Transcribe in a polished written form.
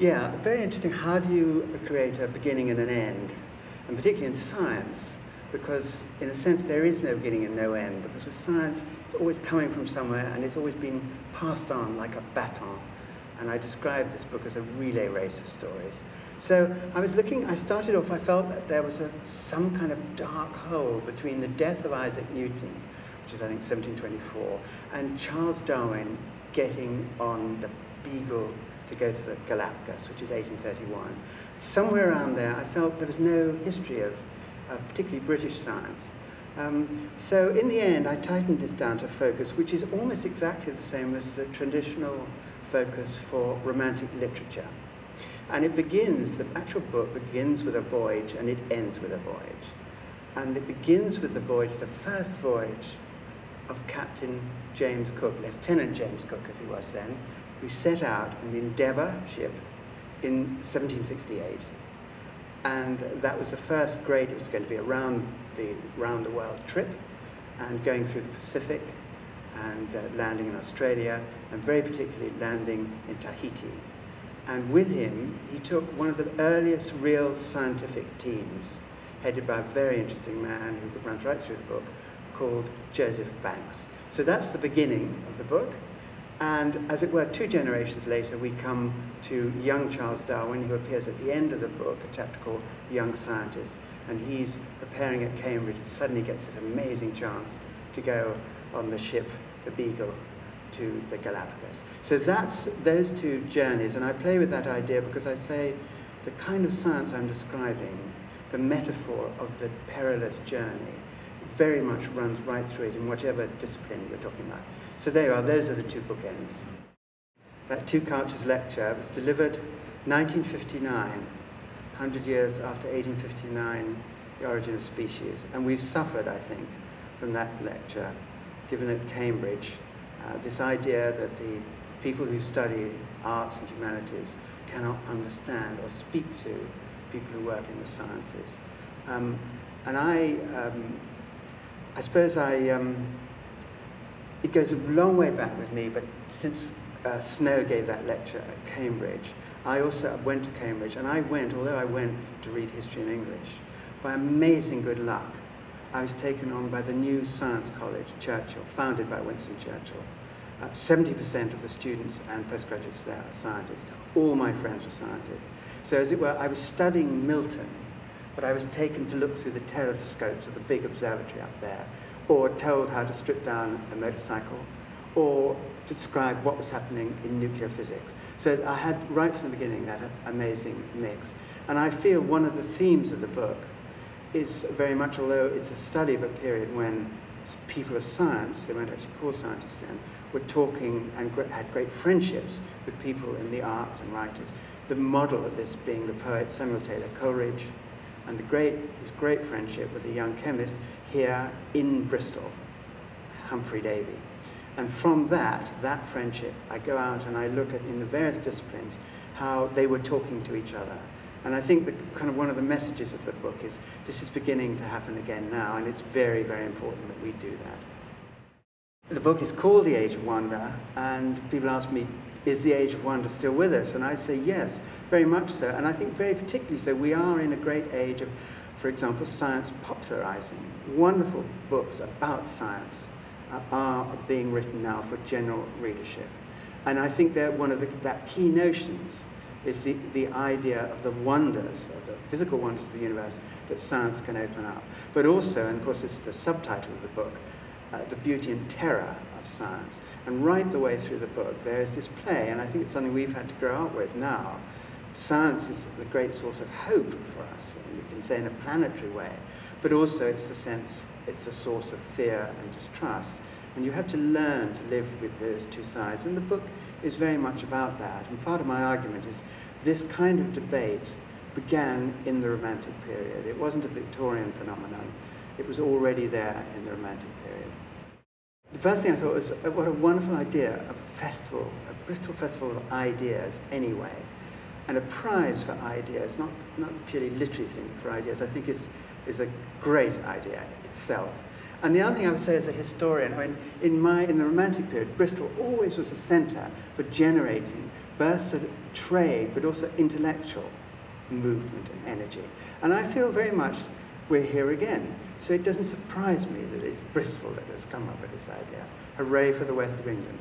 Yeah, very interesting. How do you create a beginning and an end? And particularly in science, because in a sense there is no beginning and no end, because with science it's always coming from somewhere and it's always been passed on like a baton. And I described this book as a relay race of stories. So I was looking, I started off, I felt that there was some kind of dark hole between the death of Isaac Newton, which is I think 1724, and Charles Darwin getting on the Beagle to go to the Galapagos, which is 1831. Somewhere around there, I felt there was no history of particularly British science. So in the end, I tightened this down to focus, which is almost exactly the same as the traditional focus for romantic literature. And it begins, the actual book begins with a voyage and it ends with a voyage. And it begins with the voyage, the first voyage of Captain James Cook, Lieutenant James Cook as he was then, who set out in the Endeavour ship in 1768. And that was the first great, it was going to be a round the world trip, and going through the Pacific, and landing in Australia, and very particularly landing in Tahiti. And with him, he took one of the earliest real scientific teams, headed by a very interesting man who runs right through the book, called Joseph Banks. So that's the beginning of the book. And as it were, two generations later, we come to young Charles Darwin, who appears at the end of the book, a chapter called Young Scientist. And he's preparing at Cambridge and suddenly gets this amazing chance to go on the ship, the Beagle, to the Galapagos. So that's those two journeys. And I play with that idea because I say the kind of science I'm describing, the metaphor of the perilous journey, very much runs right through it in whatever discipline you're talking about. So there you are, those are the two bookends. That Two Cultures lecture was delivered 1959, 100 years after 1859, The Origin of Species. And we've suffered, I think, from that lecture given at Cambridge, this idea that the people who study arts and humanities cannot understand or speak to people who work in the sciences. I suppose it goes a long way back with me, but since Snow gave that lecture at Cambridge, I also went to Cambridge, and I went, although I went to read history in English, by amazing good luck, I was taken on by the new science college, Churchill, founded by Winston Churchill. 70% of the students and postgraduates there are scientists. All my friends were scientists. So as it were, I was studying Milton, but I was taken to look through the telescopes of the big observatory up there, or told how to strip down a motorcycle, or describe what was happening in nuclear physics. So I had, right from the beginning, that amazing mix. And I feel one of the themes of the book is very much, although it's a study of a period when people of science, they weren't actually called scientists then, were talking and had great friendships with people in the arts and writers. The model of this being the poet Samuel Taylor Coleridge, and his great friendship with the young chemist here in Bristol, Humphrey Davy. And from that friendship, I go out and I look at, in the various disciplines, how they were talking to each other. And I think one of the messages of the book is this is beginning to happen again now, and it's very, very important that we do that. The book is called The Age of Wonder, and people ask me, is the Age of Wonder still with us? And I say yes, very much so, and I think very particularly so. We are in a great age of, for example, science popularising. Wonderful books about science are being written now for general readership. And I think that one of the key notions is the idea of the wonders, of the physical wonders of the universe that science can open up. But also, and of course this is the subtitle of the book, the beauty and terror of science. And right the way through the book there is this play, and I think it's something we've had to grow up with now. Science is the great source of hope for us, you can say in a planetary way, but also it's a source of fear and distrust. And you have to learn to live with those two sides. And the book is very much about that. And part of my argument is this kind of debate began in the Romantic period. It wasn't a Victorian phenomenon. It was already there in the Romantic period. The first thing I thought was, what a wonderful idea, a Bristol Festival of Ideas anyway, and a prize for ideas, not purely literary thing for ideas, I think is a great idea itself. And the other thing I would say as a historian, I mean, in the Romantic period, Bristol always was a centre for generating bursts of trade, but also intellectual movement and energy. And I feel very much we're here again. So it doesn't surprise me that it's Bristol that has come up with this idea. Hooray for the west of England.